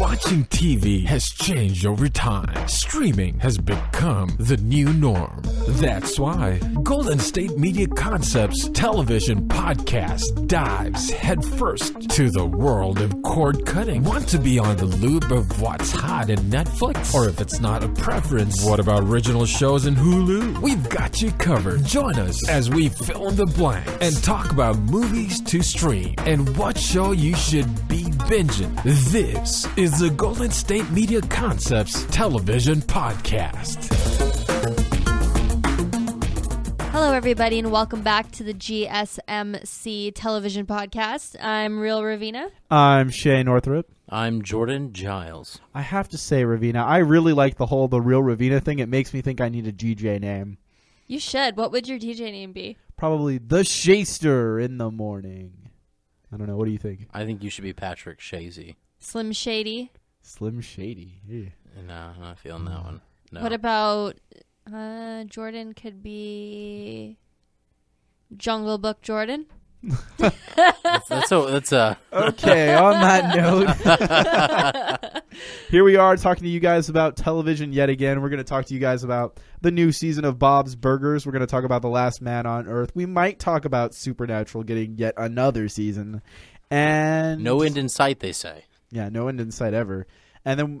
Watching TV has changed over time. Streaming has become the new norm. That's why Golden State Media Concepts Television Podcast dives headfirst to the world of cord cutting. Want to be on the loop of what's hot in Netflix? Or if it's not a preference, what about original shows in Hulu? We've got you covered. Join us as we fill in the blanks and talk about movies to stream and what show you should be binging. This is the Golden State Media Concepts Television Podcast. Hello, everybody, and welcome back to the GSMC Television Podcast. I'm Real Ravina. I'm Shay Northrup. I'm Jordan Giles. I have to say, Ravina, I really like the whole Real Ravina thing. It makes me think I need a DJ name. You should. What would your DJ name be? Probably The Shaster in the Morning. I don't know. What do you think? I think you should be Patrick Shazy. Slim Shady? Slim Shady. Yeah. No, I'm not feeling that one. No. What about... Jordan could be Jungle Book Jordan. Okay, on that note, here we are talking to you guys about television yet again. We're going to talk to you guys about the new season of Bob's Burgers. We're going to talk about The Last Man on Earth. We might talk about Supernatural getting yet another season. And no end in sight, they say. Yeah, no end in sight ever. And then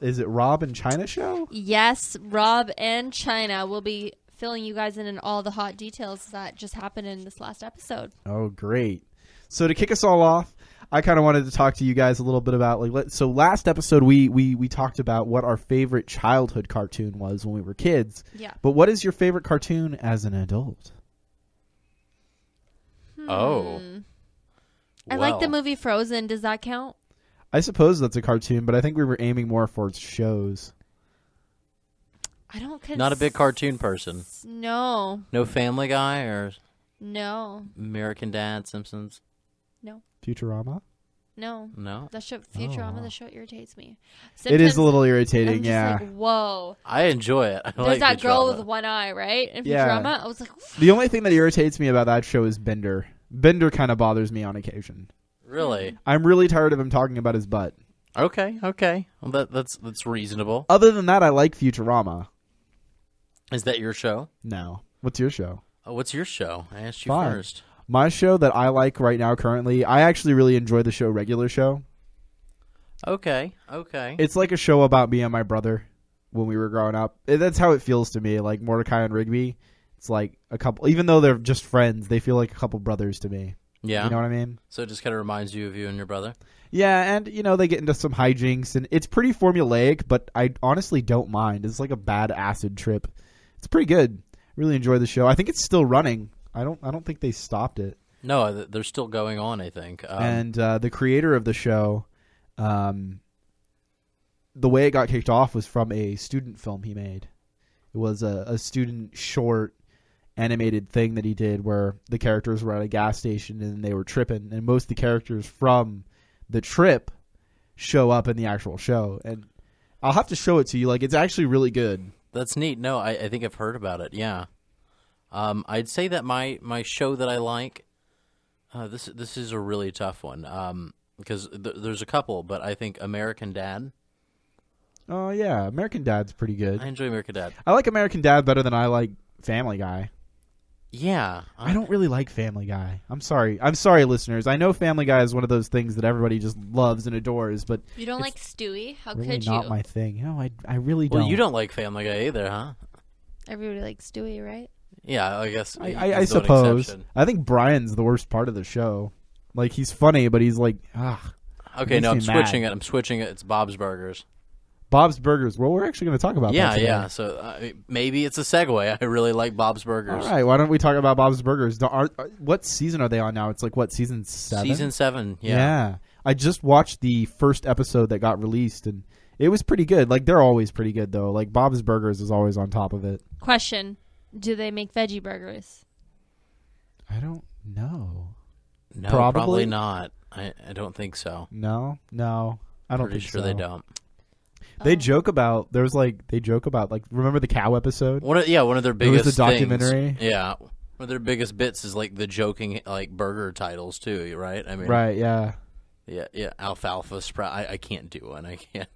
is it Rob and Chyna show? Yes, Rob and Chyna. We'll be filling you guys in on all the hot details that just happened in this last episode. Oh, great. So to kick us all off, I kind of wanted to talk to you guys a little bit about, like, so last episode we talked about what our favorite childhood cartoon was when we were kids. Yeah. But what is your favorite cartoon as an adult? Oh. I like the movie Frozen. Does that count? I suppose that's a cartoon, but I think we were aiming more for shows. I don't consider... Not a big cartoon person. No. No Family Guy or... No. American Dad, Simpsons? No. Futurama? No. No? That show, Futurama, the show irritates me. Simpsons, it is a little irritating, yeah. Like, whoa. I enjoy it. There's that Futurama girl with one eye, right? In Futurama, yeah. I was like... Whoa. The only thing that irritates me about that show is Bender. Bender kind of bothers me on occasion. Really? I'm really tired of him talking about his butt. Okay, okay. Well, that's reasonable. Other than that, I like Futurama. Is that your show? No. What's your show? Oh, what's your show? I asked you first. My show that I like right now currently, I actually really enjoy the show Regular Show. Okay, okay. It's like a show about me and my brother when we were growing up. That's how it feels to me, like Mordecai and Rigby. It's like a couple, even though they're just friends, they feel like a couple brothers to me. Yeah. You know what I mean? So it just kind of reminds you of you and your brother? Yeah, and, you know, they get into some hijinks, and it's pretty formulaic, but I honestly don't mind. It's like a bad acid trip. It's pretty good. Really enjoy the show. I think it's still running. I don't think they stopped it. No, they're still going on, I think. And the creator of the show, the way it got kicked off was from a student film he made. It was a student short animated thing that he did where the characters were at a gas station and they were tripping, and most of the characters from the trip show up in the actual show, and I'll have to show it to you. Like, it's actually really good. That's neat. No, I think I've heard about it. Yeah. I'd say that my show that I like, this is a really tough one, because there's a couple, but I think American Dad. Oh yeah, American Dad's pretty good. I enjoy American Dad. I like American Dad better than I like Family Guy. Yeah. I don't really like Family Guy. I'm sorry. I'm sorry, listeners. I know Family Guy is one of those things that everybody just loves and adores, but... You don't like Stewie? How really could you? Not my thing. No, I really don't. Well, you don't like Family Guy either, huh? Everybody likes Stewie, right? Yeah, I guess. I suppose. I think Brian's the worst part of the show. Like, he's funny, but he's like, ah. Okay, no, I'm switching it. It's Bob's Burgers. Bob's Burgers. Well, we're actually going to talk about that today. Yeah. So maybe it's a segue. I really like Bob's Burgers. All right. Why don't we talk about Bob's Burgers? What season are they on now? It's like, what, season 7? Season 7, yeah. Yeah. I just watched the first episode that got released, and it was pretty good. Like, they're always pretty good, though. Like, Bob's Burgers is always on top of it. Question. Do they make veggie burgers? I don't know. No, probably not. I don't think so. No. I don't think so. Pretty sure they don't. They joke about remember the cow episode? One of their biggest things. It was a documentary. Yeah, one of their biggest bits is like the joking like burger titles too, right? I mean, right, yeah. Yeah, alfalfa sprout. I can't do one. I can't.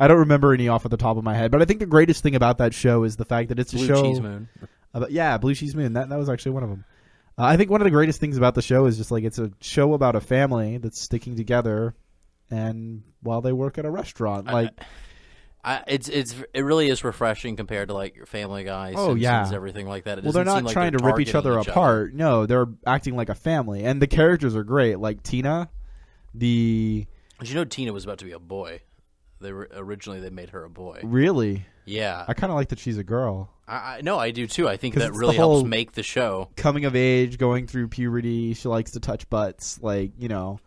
I don't remember any off at the top of my head, but I think the greatest thing about that show is the fact that it's a show. Blue Cheese Moon. About, yeah, Blue Cheese Moon. That was actually one of them. I think one of the greatest things about the show is just like it's a show about a family that's sticking together, and while they work at a restaurant, like it really is refreshing compared to like your Family Guy, Simpsons, everything like that. It well, they're not seem trying like they're to rip each other apart. No, they're acting like a family, and the characters are great. Like Tina, did you know Tina was about to be a boy? They made her a boy. Really? Yeah. I kind of like that she's a girl. No, I do too. I think that really helps make the show. Coming of age, going through puberty. She likes to touch butts. Like, you know,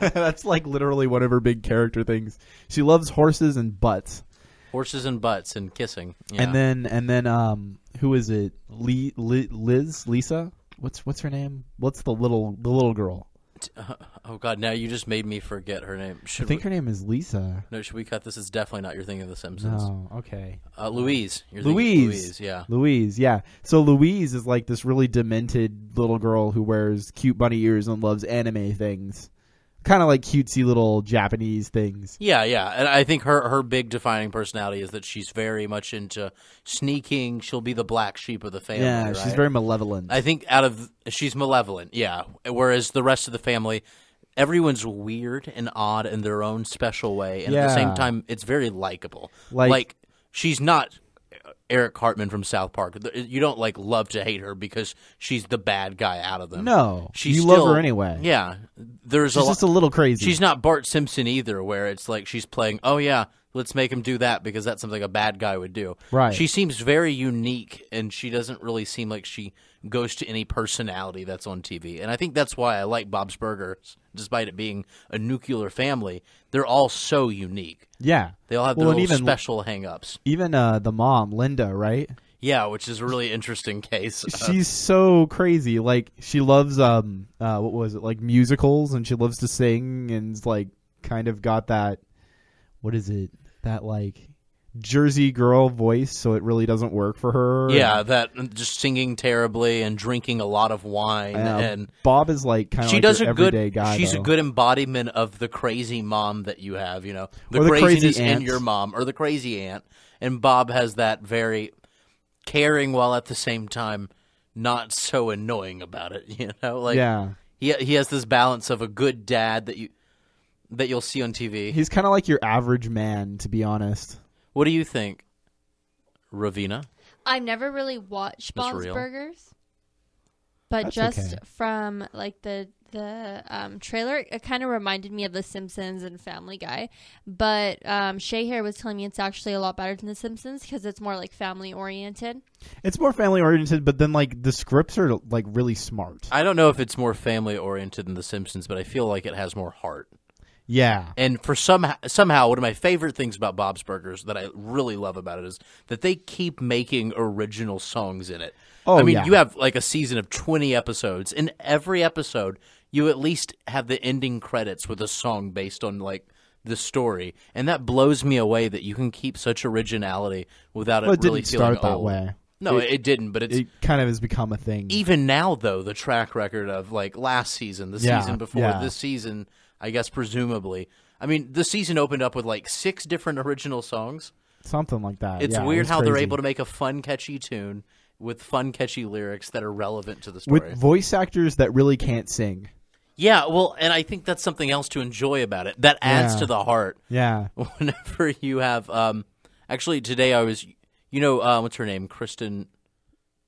that's like literally one of her big character things. She loves horses and butts. Horses and butts and kissing. Yeah. And then, who is it? Lisa? What's her name? What's the little girl? Oh God! Now you just made me forget her name. I think her name is Lisa. No, should we cut this? It's definitely not your thing of The Simpsons. No, okay. Louise. Louise. So Louise is like this really demented little girl who wears cute bunny ears and loves anime things, kind of like cutesy little Japanese things. Yeah, yeah. And I think her big defining personality is that she's very much into sneaking. She'll be the black sheep of the family. Yeah, right? She's very malevolent. I think she's malevolent, yeah. Whereas the rest of the family, everyone's weird and odd in their own special way. And at the same time, it's very likable. Like she's not Eric Cartman from South Park. You don't like love to hate her because she's the bad guy out of them. No, you love her anyway. Yeah, she's just a little crazy. She's not Bart Simpson either, where it's like she's playing. Oh yeah, let's make him do that because that's something a bad guy would do. Right. She seems very unique, and she doesn't really seem like she goes to any personality that's on TV. And I think that's why I like Bob's Burgers, despite it being a nuclear family. They're all so unique. Yeah. They all have their little special hang-ups. Even the mom, Linda, right? Yeah, which is a really interesting case. She's so crazy. Like, she loves, what was it, like musicals, and she loves to sing, and like kind of got that, what is it, that like Jersey girl voice, so it really doesn't work for her. Yeah, that just singing terribly and drinking a lot of wine. And Bob is like kind of like your everyday guy. She's a good embodiment of the crazy mom that you have, you know, the craziness in your mom or the crazy aunt. And Bob has that very caring while at the same time not so annoying about it, you know. Like, yeah, he has this balance of a good dad that you'll see on TV. He's kind of like your average man, to be honest. What do you think, Ravina? I've never really watched Bob's Burgers, but from like the trailer, it kind of reminded me of The Simpsons and Family Guy. But Shay here was telling me it's actually a lot better than The Simpsons because it's more like family oriented. It's more family oriented, but then like the scripts are like really smart. I don't know if it's more family oriented than The Simpsons, but I feel like it has more heart. Yeah. And for somehow one of my favorite things about Bob's Burgers that I really love about it is that they keep making original songs in it. Oh, I mean, you have like a season of 20 episodes. In every episode, you at least have the ending credits with a song based on like the story. And that blows me away that you can keep such originality without it really feeling old. Well, it didn't start that way. No, it didn't, but it kind of has become a thing. Even now, though, the track record of like last season, the season before, this season, I guess presumably. I mean, the season opened up with like 6 different original songs. Something like that. It's weird how they're able to make a fun, catchy tune with fun, catchy lyrics that are relevant to the story. With voice actors that really can't sing. Yeah, well, and I think that's something else to enjoy about it. That adds to the heart. Yeah. Whenever you have actually today I was, you know, what's her name? Kristen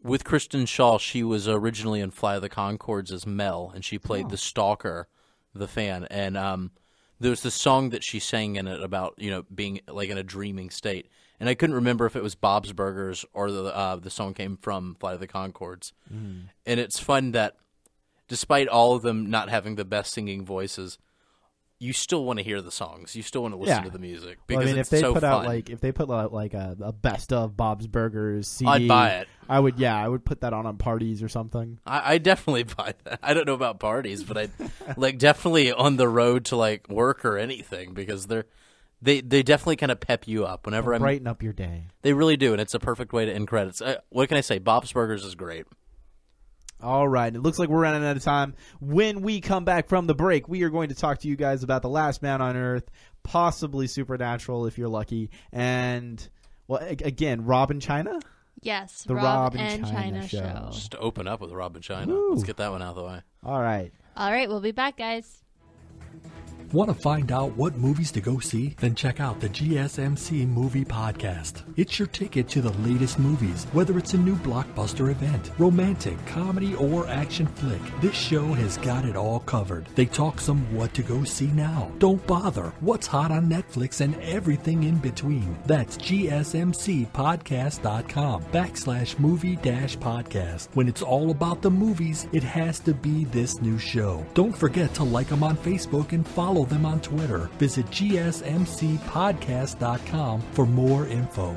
Schaal, she was originally in Flight of the Conchords as Mel, and she played the stalker, the fan, and there was this song that she sang in it about, you know, being like in a dreaming state, and I couldn't remember if it was Bob's Burgers or the song came from Flight of the Conchords. And it's fun that despite all of them not having the best singing voices, you still want to hear the songs, you still want to listen to the music because if they put out like a best of Bob's Burgers CD, I'd buy it. I would put that on parties or something. I definitely buy that. I don't know about parties, but I like definitely on the road to like work or anything, because they definitely kind of pep you up whenever brighten up your day. They really do, and it's a perfect way to end credits. What can I say? Bob's Burgers is great. All right. It looks like we're running out of time. When we come back from the break, we are going to talk to you guys about The Last Man on Earth, possibly Supernatural if you're lucky, and, well, again, Rob and Chyna? Yes, the Rob and Chyna show. Just to open up with Rob and Chyna. Woo. Let's get that one out of the way. All right. All right. We'll be back, guys. Want to find out what movies to go see? Then check out the GSMC Movie Podcast. It's your ticket to the latest movies, whether it's a new blockbuster event, romantic, comedy, or action flick. This show has got it all covered. They talk some what to go see now, don't bother, what's hot on Netflix, and everything in between. That's gsmcpodcast.com/movie-podcast. When it's all about the movies, it has to be this new show. Don't forget to like them on Facebook and follow them on Twitter. Visit gsmcpodcast.com for more info.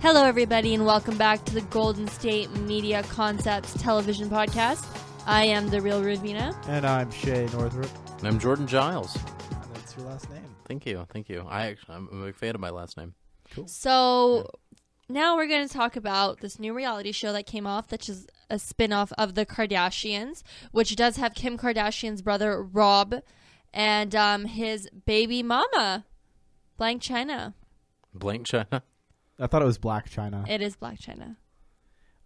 Hello, everybody, and welcome back to the Golden State Media Concepts Television Podcast. I am the Real Ravina. And I'm Shay Northrup. And I'm Jordan Giles. That's your last name. Thank you. Thank you. I'm a big fan of my last name. Cool. So now we're going to talk about this new reality show that came off, that is a spinoff of The Kardashians, which does have Kim Kardashian's brother, Rob, and his baby mama, Blac Chyna. Blac Chyna? I thought it was Blac Chyna. It is Blac Chyna.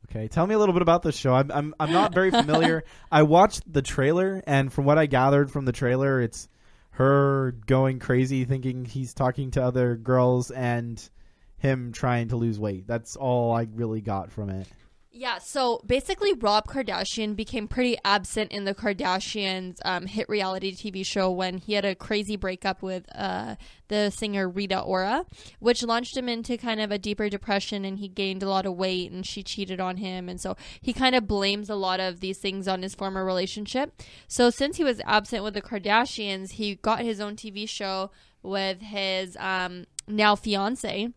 Okay, tell me a little bit about this show. I'm not very familiar. I watched the trailer, and from what I gathered from the trailer, it's her going crazy, thinking he's talking to other girls, and him trying to lose weight. That's all I really got from it. Yeah, so basically Rob Kardashian became pretty absent in the Kardashians' hit reality TV show when he had a crazy breakup with the singer Rita Ora, which launched him into kind of a deeper depression, and he gained a lot of weight, and she cheated on him. And so he kind of blames a lot of these things on his former relationship. So since he was absent with the Kardashians, he got his own TV show with his now fiance.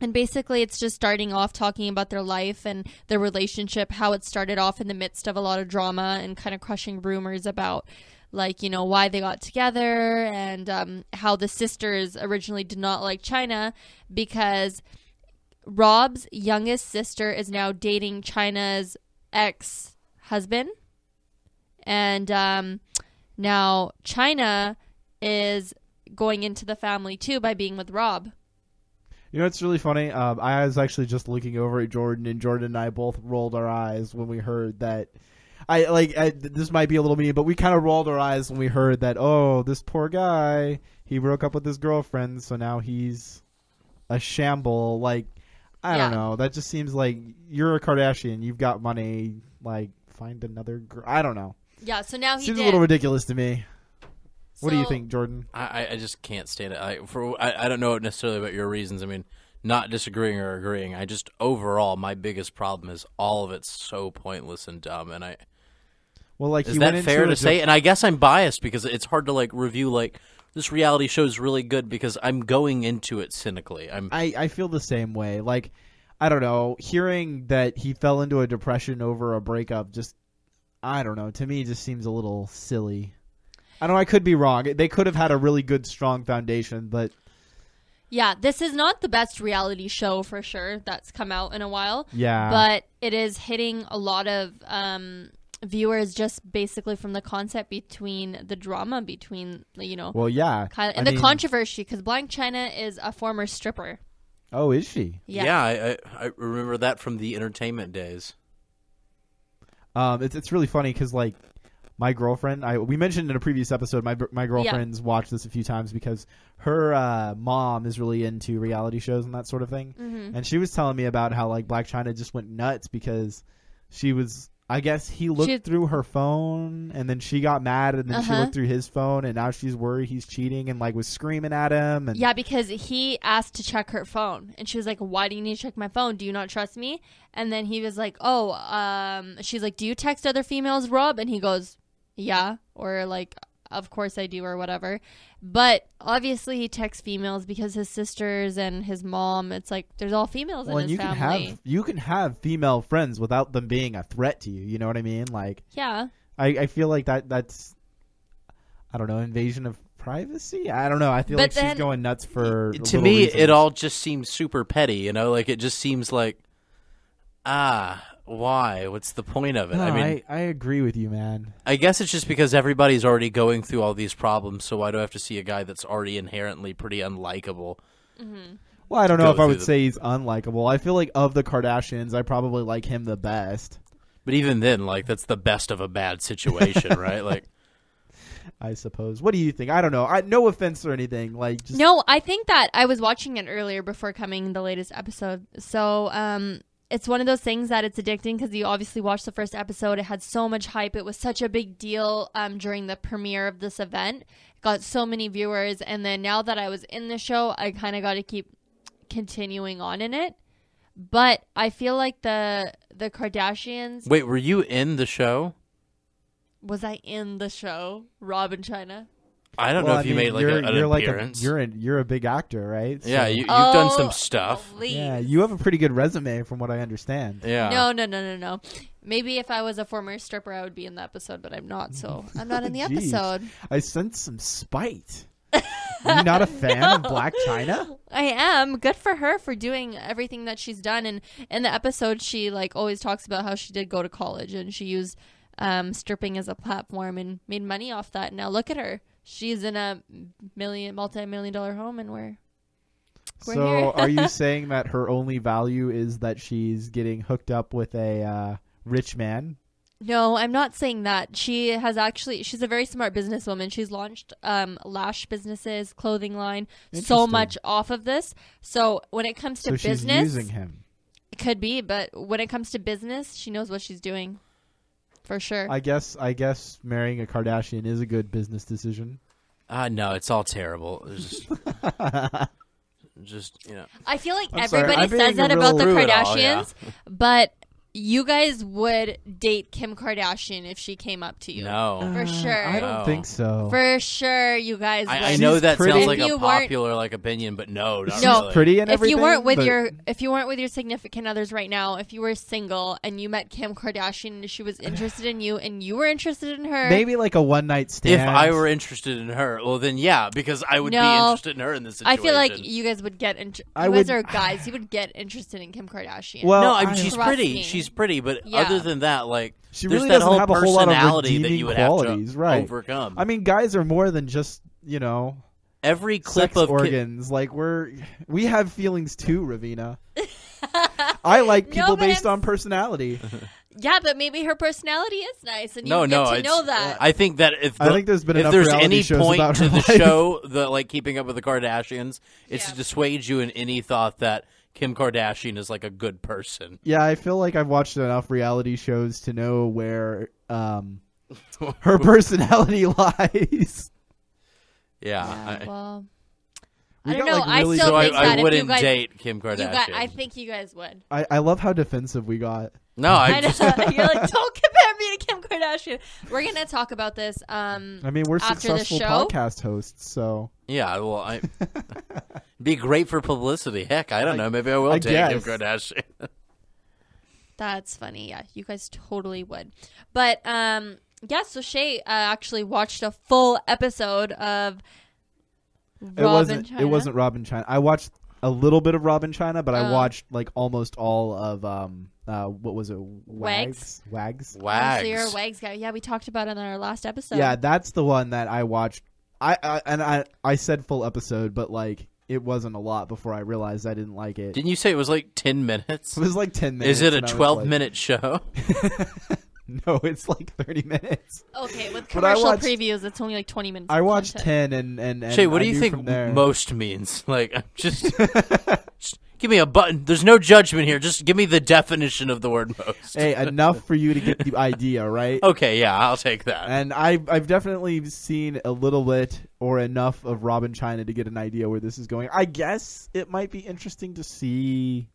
And basically, it's just starting off talking about their life and their relationship, how it started off in the midst of a lot of drama and kind of crushing rumors about, like, you know, why they got together, and how the sisters originally did not like Chyna because Rob's youngest sister is now dating Chyna's ex-husband. And now Chyna is going into the family, too, by being with Rob. You know, it's really funny. I was actually just looking over at Jordan, and Jordan and I both rolled our eyes when we heard that. This might be a little mean, but we kind of rolled our eyes when we heard that, oh, this poor guy, he broke up with his girlfriend, so now he's a shamble. Like, I don't know. That just seems like you're a Kardashian. You've got money. Like, find another girl. I don't know. Yeah, so now he seems a little ridiculous to me. What do you think, Jordan? I just can't stand it. I don't know necessarily about your reasons. I mean, not disagreeing or agreeing. I just, overall, my biggest problem is all of it's so pointless and dumb. And is that fair to say? And I guess I'm biased because it's hard to review this reality show is really good because I'm going into it cynically. I feel the same way. Like, I don't know, hearing that he fell into a depression over a breakup, just, I don't know, to me just seems a little silly. I know I could be wrong. They could have had a really good, strong foundation, but... Yeah, this is not the best reality show, for sure, that's come out in a while. Yeah. But it is hitting a lot of viewers just basically from the concept between the drama between, you know... Well, yeah. Kylie, and the controversy, because Blac Chyna is a former stripper. Oh, is she? Yeah. Yeah, I remember that from the entertainment days. It's really funny, because, my girlfriend, we mentioned in a previous episode, my girlfriend's watched this a few times because her mom is really into reality shows and that sort of thing. Mm-hmm. And she was telling me about how Blac Chyna just went nuts because she was, I guess he looked through her phone and then she got mad and then she looked through his phone and now she's worried he's cheating and was screaming at him. And yeah, because he asked to check her phone and she was like, why do you need to check my phone? Do you not trust me? And then he was like, oh, she's like, do you text other females, Rob? And he goes, yeah, or of course I do, or whatever. But obviously he texts females because his sisters and his mom, it's there's all females in his family. You can have female friends without them being a threat to you. You know what I mean? Yeah. I feel like that's, I don't know, invasion of privacy? I don't know. I feel but like then, she's going nuts for to me, reasons. It all just seems super petty, you know? Like, it just seems like, why? What's the point of it? No, I mean, I agree with you, man. I guess it's just because everybody's already going through all these problems, so why do I have to see a guy that's already inherently pretty unlikable? Mm-hmm. Well, I don't know if I would say he's unlikable. I feel like of the Kardashians, I probably like him the best. But even then, like, that's the best of a bad situation, right? Like, I suppose. What do you think? I don't know. No offense or anything. Like, just... No, I think that I was watching it earlier before coming the latest episode. So it's one of those things that it's addicting because you obviously watched the first episode. It had so much hype. It was such a big deal during the premiere of this event. It got so many viewers. And then now that I was in the show, I kind of got to keep continuing on in it. But I feel like the Kardashians... Wait, were you in the show? Was I in the show, Rob and Chyna? I don't know if you made like an appearance. You're a big actor, right? So. Yeah, you've done some stuff. Please. Yeah, you have a pretty good resume from what I understand. Yeah. No. Maybe if I was a former stripper, I would be in the episode, but I'm not, so I'm not in the episode. I sense some spite. Are you not a fan of Blac Chyna? I am. Good for her for doing everything that she's done. And in the episode, she like always talks about how she did go to college and she used... stripping as a platform and made money off that. Now look at her. She's in a multi-million dollar home and we're so here. Are you saying that her only value is that she's getting hooked up with a rich man? No, I'm not saying that. She has actually, she's a very smart businesswoman. She's launched lash businesses, clothing line, so much off of this. So when it comes to business, she's using him. It could be, but when it comes to business, she knows what she's doing. For sure. I guess marrying a Kardashian is a good business decision. No, it's all terrible. It's just you know. I feel like everybody says that about the Kardashians, but you guys would date Kim Kardashian if she came up to you. No. For sure. I don't think so. For sure you guys would. I know that sounds like a popular like opinion, but no, not really. She's pretty and everything. If you weren't with your significant others right now, if you were single and you met Kim Kardashian and she was interested in you and you were interested in her. Maybe like a one night stand. If I were interested in her, well then yeah, because I would be interested in her in this situation. I feel like you guys would get you would get interested in Kim Kardashian. Well, no, I mean she's pretty. She's pretty, but other than that, like she really doesn't have a whole lot of redeeming qualities, right? Overcome. I mean, guys are more than just you know every clip of organs. Like we have feelings too, Ravina. I like people based on personality. Yeah, but maybe her personality is nice, and you get to know that. I think that I think there's been enough reality shows about her life. If there's any point to the show that like Keeping Up with the Kardashians, it's to dissuade you in any thought that Kim Kardashian is like a good person. Yeah, I feel like I've watched enough reality shows to know where her personality lies. Yeah. Well, I don't know. Like, really, I still think that I wouldn't date Kim Kardashian. I think you guys would. I love how defensive we got. No, I just... You're like, don't compare me to Kim Kardashian. We're going to talk about this I mean, we're successful podcast hosts, so... Yeah, well, be great for publicity. Heck, I don't know. Maybe I will date Kim Kardashian. That's funny. Yeah, you guys totally would. But, yeah, so Shay actually watched a full episode of Rob and Chyna. It wasn't Rob and Chyna. I watched a little bit of Rob and Chyna, but I watched, like, almost all of... what was it? Wags. So you're a Wags guy. Yeah, we talked about it in our last episode. Yeah, that's the one that I watched. I said full episode, but like it wasn't a lot before I realized I didn't like it. Didn't you say it was like 10 minutes? It was like 10 minutes. Is it a 12-minute show? No, it's like 30 minutes. Okay, with commercial previews, it's only like 20 minutes. I watched 10, and Shay, what do you think most means? Like, I'm just give me a button. There's no judgment here. Just give me the definition of the word most. Hey, enough for you to get the idea, right? Okay, yeah, I'll take that. And I've definitely seen a little bit or enough of Rob and Chyna to get an idea where this is going. I guess it might be interesting to see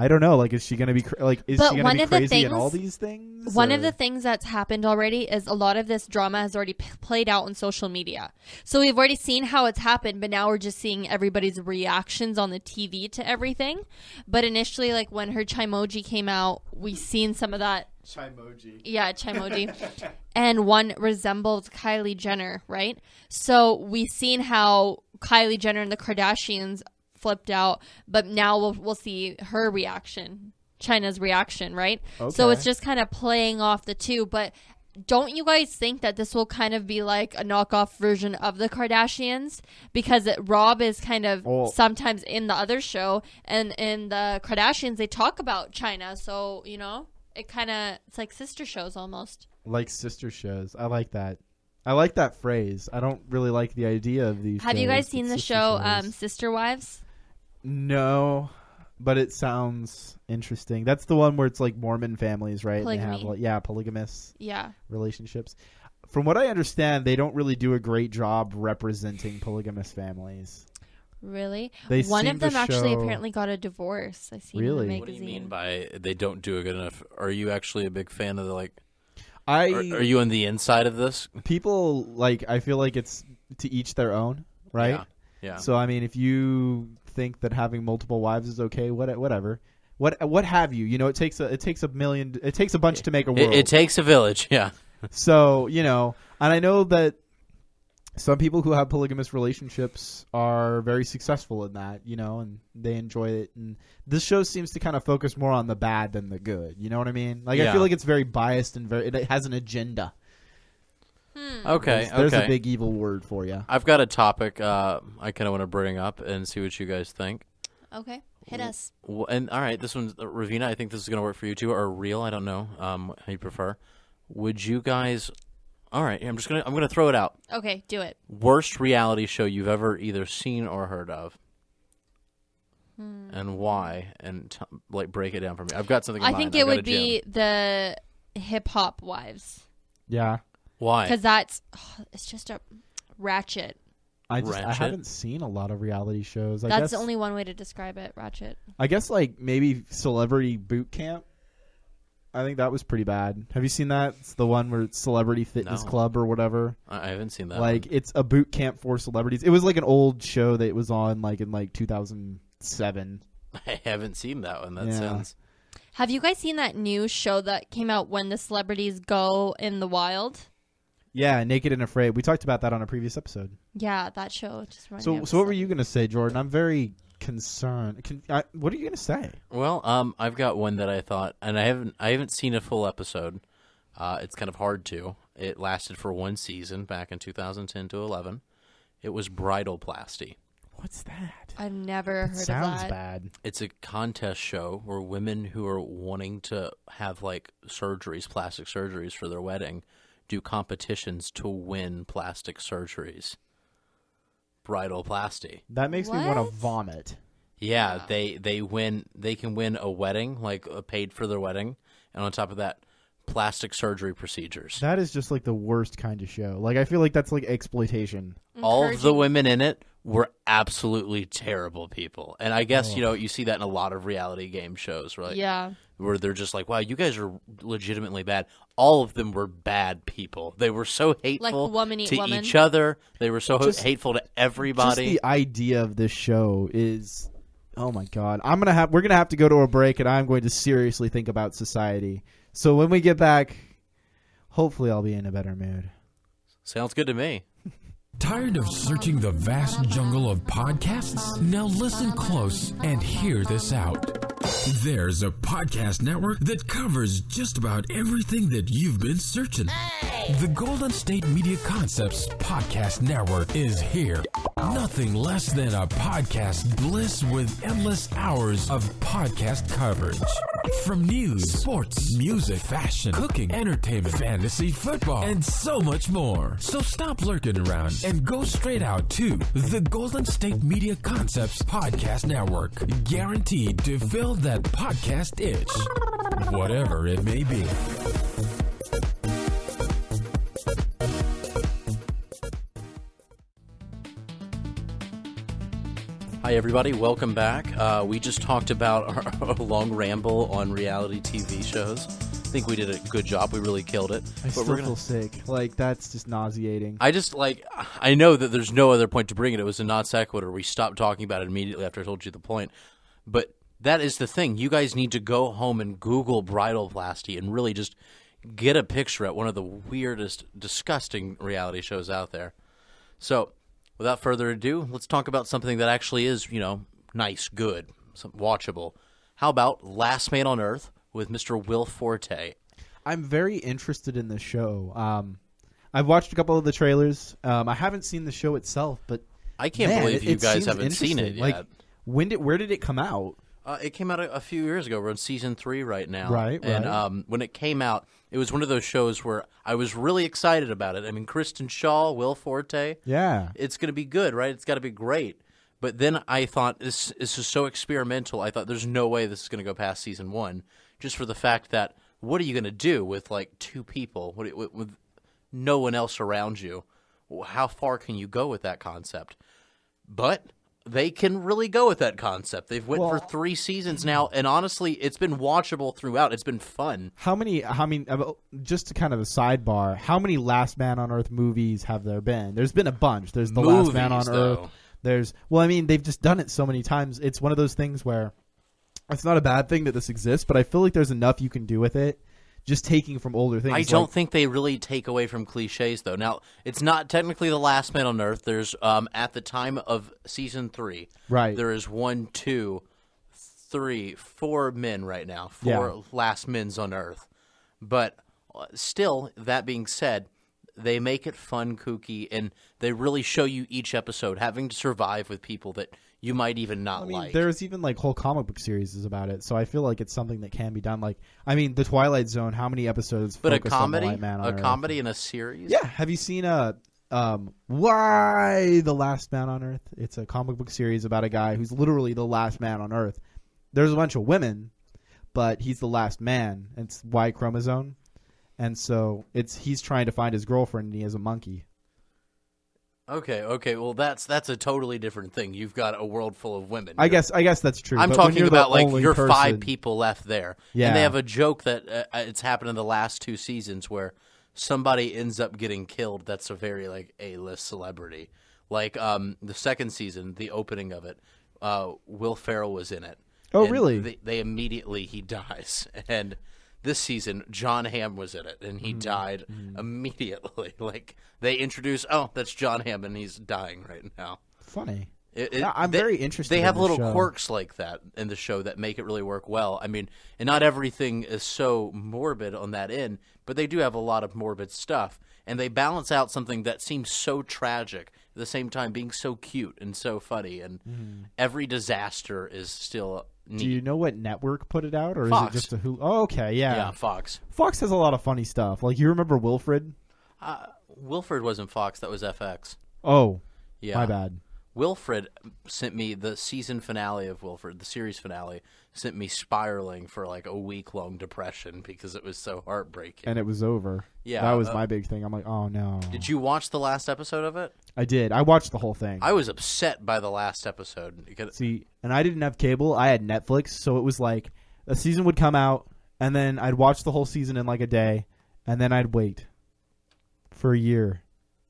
I don't know. Like, is she going to be crazy in all these things? One of the things that's happened already is a lot of this drama has already played out on social media. So we've already seen how it's happened, but now we're just seeing everybody's reactions on the TV to everything. But initially, like when her Chimoji came out, we seen some of that. Chimoji. Yeah, Chimoji. And one resembled Kylie Jenner, right? So we've seen how Kylie Jenner and the Kardashians flipped out, but now we'll see her reaction, Chyna's reaction, right? Okay. So it's just kind of playing off the two, but don't you guys think that this will kind of be like a knockoff version of the Kardashians? Because Rob is kind of sometimes in the other show, and in the Kardashians they talk about Chyna, so you know, it's like sister shows almost. Like sister shows. I like that. I like that phrase. I don't really like the idea of these. Have shows. You guys seen the show Sister Wives? No, but it sounds interesting. That's the one where it's like Mormon families, right? Polygamy. And they have like, polygamous relationships. From what I understand, they don't really do a great job representing polygamous families. Really? One of them actually apparently got a divorce. I see. Really? In the magazine. What do you mean by they don't do a good enough? Are you actually a big fan of the like? Are you on the inside of this? People like, I feel like it's to each their own, right? Yeah. So I mean, if you think that having multiple wives is okay, whatever. What have you? You know, it takes a bunch to make a world. It takes a village, yeah. So, you know, and I know that some people who have polygamous relationships are very successful in that, you know, and they enjoy it. And this show seems to kind of focus more on the bad than the good. You know what I mean? Like, I feel like it's very biased and it has an agenda. Okay. There's a big evil word for you. I've got a topic I kind of want to bring up and see what you guys think. Okay. Hit us. And all right. This one's Ravina. I think this is going to work for you too. Or Real. I don't know how you prefer. Would you guys... All right, I'm gonna throw it out. Okay, do it. Worst reality show you've ever either seen or heard of, and why? And like, break it down for me. I've got something in mind. I think it would be the Hip Hop Wives. Yeah. Why? Because it's just a ratchet. I haven't seen a lot of reality shows. That's the only one way to describe it, ratchet. I guess like maybe Celebrity Boot Camp. I think that was pretty bad. Have you seen that? It's the one where it's Celebrity Fitness Club or whatever. I haven't seen that. Like, it's a boot camp for celebrities. It was like an old show that was on like in like 2007. I haven't seen that one. That sounds... Have you guys seen that new show that came out when the celebrities go in the wild? Yeah, Naked and Afraid. We talked about that on a previous episode. Yeah, that show. Just so what were you going to say, Jordan? I'm very... concern. What are you gonna say? Well, I've got one that I thought, and I haven't seen a full episode. It's kind of hard to. It lasted for one season back in 2010 to 2011. It was Bridalplasty. What's that? I've never heard of that. Sounds bad. It's a contest show where women who are wanting to have like surgeries, plastic surgeries for their wedding, do competitions to win plastic surgeries. Bridalplasty. That makes me want to vomit. Yeah, they win. They can win a wedding, like paid for their wedding, and on top of that, plastic surgery procedures. That is just like the worst kind of show. Like I feel like that's like exploitation. All of the women in it were absolutely terrible people, and I guess you know you see that in a lot of reality game shows, right? Yeah, where they're just like, wow, you guys are legitimately bad. All of them were bad people. They were so hateful to each other. They were so hateful to everybody. Just the idea of this show is, oh my God. We're gonna have to go to a break, and I'm going to seriously think about society. So when we get back, hopefully I'll be in a better mood. Sounds good to me. Tired of searching the vast jungle of podcasts? Now listen close and hear this out. There's a podcast network that covers just about everything that you've been searching. Hey! The Golden State Media Concepts Podcast Network is here. Nothing less than a podcast bliss with endless hours of podcast coverage. From news, sports, music, fashion, cooking, entertainment, fantasy, football, and so much more. So stop lurking around and go straight out to the Golden State Media Concepts Podcast Network. Guaranteed to fill that podcast itch, whatever it may be. Hi, everybody. Welcome back. We just talked about our long ramble on reality TV shows. I think we did a good job. We really killed it. I still feel sick. Like, that's just nauseating. I just, like, I know that there's no other point to bring it. It was a non sequitur. We stopped talking about it immediately after I told you the point. But that is the thing. You guys need to go home and Google Bridalplasty and really just get a picture at one of the weirdest, disgusting reality shows out there. So, without further ado, let's talk about something that actually is, you know, nice, good, watchable. How about Last Man on Earth? With Mr. Will Forte. I'm very interested in the show. I've watched a couple of the trailers. I haven't seen the show itself, but I can't believe you guys haven't seen it yet. Like, where did it come out? It came out a few years ago. We're on season 3 right now. Right. And when it came out, it was one of those shows where I was really excited about it. I mean, Kristen Schaal, Will Forte. Yeah. It's going to be good, right? It's got to be great. But then I thought, this is so experimental. I thought, there's no way this is going to go past season 1. Just for the fact that, what are you going to do with, like, 2 people, with no one else around you? How far can you go with that concept? But they can really go with that concept. They've went for 3 seasons now, and honestly, it's been watchable throughout. It's been fun. I mean, just kind of a sidebar, how many Last Man on Earth movies have there been? There's been a bunch. There's the Last Man on Earth. There's, well, I mean, they've just done it so many times. It's one of those things where it's not a bad thing that this exists, but I feel like there's enough you can do with it, just taking from older things. I don't think they really take away from cliches, though. Now, it's not technically the Last Man on Earth. There's, at the time of season 3, right? There is 4 men right now, 4 last men on Earth. But still, that being said, they make it fun, kooky, and they really show you each episode having to survive with people that you might even not like. There's even, like, whole comic book series about it, so I feel like it's something that can be done. Like, I mean, The Twilight Zone, how many episodes focused on The Last Man on Earth? But a comedy and a series? Yeah. Have you seen Why The Last Man on Earth? It's a comic book series about a guy who's literally the last man on Earth. There's a bunch of women, but he's the last man. It's Y chromosome. And so he's trying to find his girlfriend, and he has a monkey. Okay. Well, that's a totally different thing. You've got a world full of women. I guess that's true. I'm talking about, like, you're 5 people left there. Yeah. And they have a joke that it's happened in the last 2 seasons where somebody ends up getting killed. That's a very, like, A-list celebrity. Like, the 2nd season, the opening of it, Will Ferrell was in it. Oh, really? They immediately, he dies. And this season, Jon Hamm was in it, and he died immediately. Like, they introduced, oh, that's Jon Hamm, and he's dying right now. Funny. I'm very interested. They have in the little quirks like that in the show that make it really work well. I mean, and not everything is so morbid on that end, but they do have a lot of morbid stuff, and they balance out something that seems so tragic at the same time being so cute and so funny, and every disaster is still neat. Do you know what network put it out, or Fox. Is it just a Hulu? Oh, okay, yeah. Yeah, Fox. Fox has a lot of funny stuff. Like, you remember Wilfred? Wilfred wasn't Fox. That was FX. Oh, yeah. My bad. Wilfred sent me the season finale of Wilfred, the series finale, sent me spiraling for, like, a week-long depression because it was so heartbreaking. And it was over. Yeah. That was my big thing. I'm like, oh, no. Did you watch the last episode of it? I did. I watched the whole thing. I was upset by the last episode. See, and I didn't have cable. I had Netflix, so it was like a season would come out, and then I'd watch the whole season in, like, a day, and then I'd wait for a year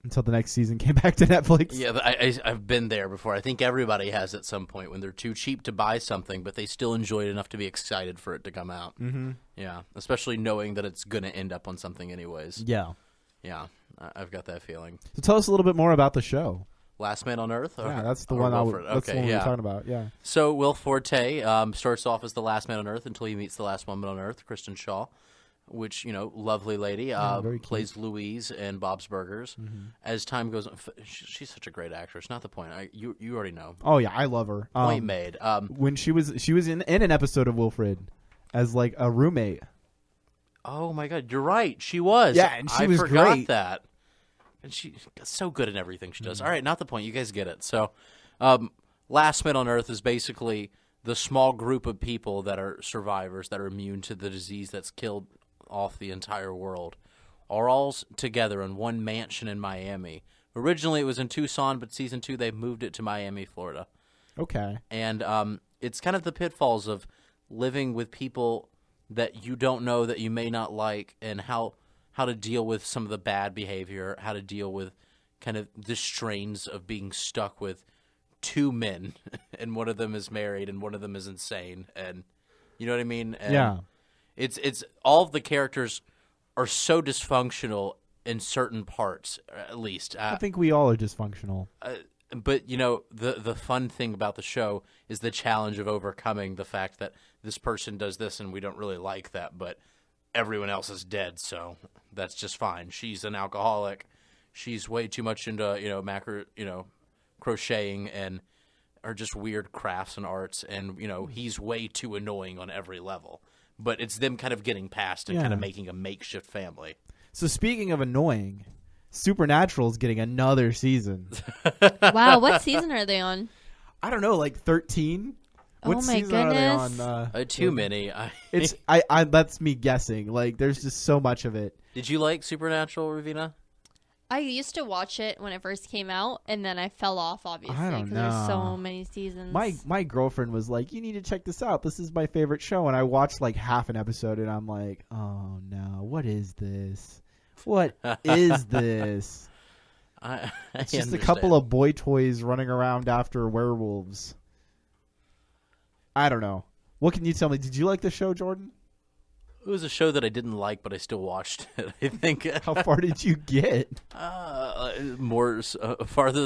until the next season came back to Netflix. Yeah, I've been there before. I think everybody has at some point when they're too cheap to buy something, but they still enjoy it enough to be excited for it to come out. Mm-hmm. Yeah, especially knowing that it's going to end up on something anyways. Yeah. Yeah, I've got that feeling. So tell us a little bit more about the show. Last Man on Earth? Yeah, that's the one we're talking about, yeah. So Will Forte starts off as the last man on Earth until he meets the last woman on Earth, Kristen Schaal, which, you know, lovely lady, plays Louise in Bob's Burgers. As time goes on, she's such a great actress. Not the point. You already know. Oh, yeah, I love her. Point made. When she was in an episode of Wilfred as, like, a roommate. Oh, my God. You're right. She was. Yeah, and she was great. I forgot that. And she's so good in everything she does. All right, not the point. You guys get it. So Last Man on Earth is basically the small group of people that are survivors that are immune to the disease that's killed off the entire world are all together in one mansion in Miami. Originally, it was in Tucson, but season 2, they moved it to Miami, Florida. Okay. And it's kind of the pitfalls of living with people that you don't know, that you may not like, and how to deal with some of the bad behavior, how to deal with kind of the strains of being stuck with two men, and one of them is married and one of them is insane, and you know what I mean? And yeah. It's all of the characters are so dysfunctional in certain parts, at least. I think we all are dysfunctional. But, you know, the fun thing about the show is the challenge of overcoming the fact that this person does this and we don't really like that, but everyone else is dead, so that's just fine. She's an alcoholic. She's way too much into, you know, crocheting and are just weird crafts and arts, and, you know, he's way too annoying on every level. But it's them kind of getting past and kind of making a makeshift family. So speaking of annoying... Supernatural is getting another season. Wow, what season are they on? I don't know, like 13. What season are they on? Too many. That's me guessing. Like, there's just so much of it. Did you like Supernatural, Ravina? I used to watch it when it first came out, and then I fell off, obviously, because there's so many seasons. My girlfriend was like, "You need to check this out. This is my favorite show." And I watched like half an episode, and I'm like, "Oh no, what is this? What is this?" It's just a couple of boy toys running around after werewolves. I don't know. What can you tell me? Did you like the show, Jordan? It was a show that I didn't like, but I still watched it, I think. How far did you get? Farther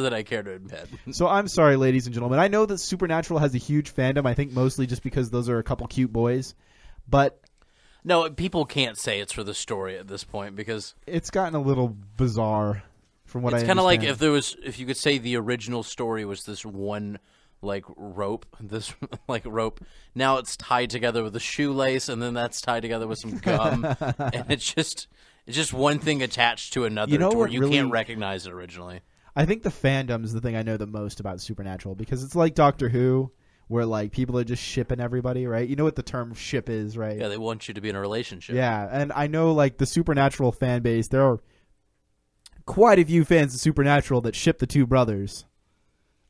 than I care to admit. So I'm sorry, ladies and gentlemen. I know that Supernatural has a huge fandom, I think mostly just because those are a couple cute boys. But... no, people can't say it's for the story at this point because it's gotten a little bizarre. From what I understand, it's kind of like if you could say the original story was this one like rope, Now it's tied together with a shoelace, and then that's tied together with some gum, and it's just one thing attached to another. You know what? You really can't recognize it originally. I think the fandom is the thing I know the most about Supernatural because it's like Doctor Who, where like people are just shipping everybody, right? You know what the term ship is, right? Yeah, they want you to be in a relationship. Yeah, and I know like the Supernatural fan base, there are quite a few fans of Supernatural that ship the two brothers.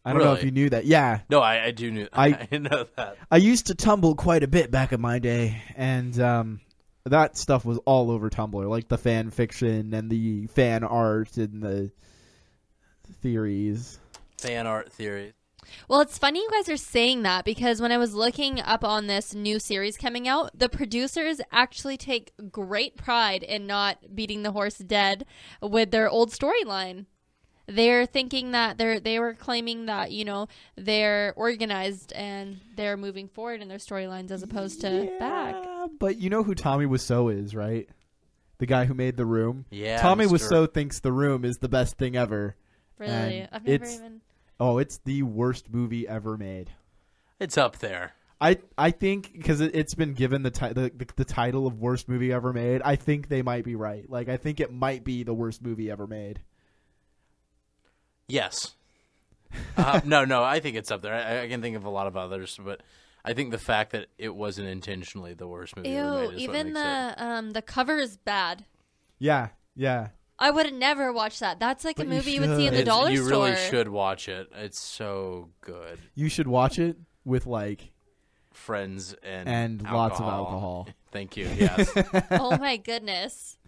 I don't know if you knew that. Yeah. No, I do know. I know that. I used to Tumblr quite a bit back in my day, and that stuff was all over Tumblr, like the fan fiction and the fan art and the theories. Fan art theories. Well, it's funny you guys are saying that because when I was looking up on this new series coming out, the producers actually take great pride in not beating the horse dead with their old storyline. They're thinking that they were claiming that, you know, they're organized and they're moving forward in their storylines as opposed to back. But you know who Tommy Wiseau is, right? The guy who made The Room. Yeah. Tommy Wiseau thinks The Room is the best thing ever. Really? I've never even... Oh, it's the worst movie ever made. It's up there. I think because it's been given the title of worst movie ever made. I think they might be right. Like, I think it might be the worst movie ever made. Yes. No, I think it's up there. I can think of a lot of others, but I think the fact that it wasn't intentionally the worst movie ever made is what makes it. Even the cover is bad. Yeah, yeah. I would have never watched that. That's like a movie you would see in the dollar store. You really should watch it. It's so good. You should watch it with like friends and lots of alcohol. Thank you. Yes. Oh my goodness.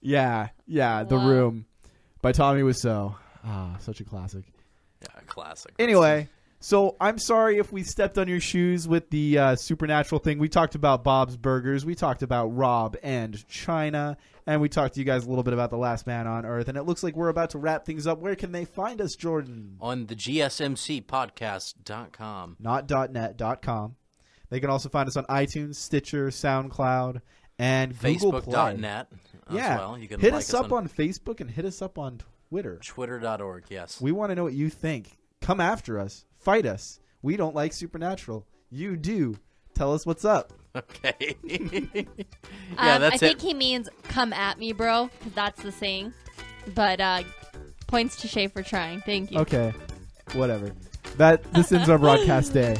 Yeah. Wow. The Room by Tommy Wiseau. Ah, such a classic. Yeah, classic. Anyway, so I'm sorry if we stepped on your shoes with the Supernatural thing. We talked about Bob's Burgers. We talked about Rob and Chyna. And we talked to you guys a little bit about The Last Man on Earth. And it looks like we're about to wrap things up. Where can they find us, Jordan? On the gsmcpodcast.com. Not .net, .com. They can also find us on iTunes, Stitcher, SoundCloud, and Google Play. Facebook.net as well. You can hit us up on Facebook and hit us up on Twitter. Twitter.org, yes. We want to know what you think. Come after us. Fight us. We don't like Supernatural. You do. Tell us what's up. Okay. I think he means come at me, bro, because that's the saying. But points to Shay for trying. Thank you. Okay. Whatever. This ends our broadcast day.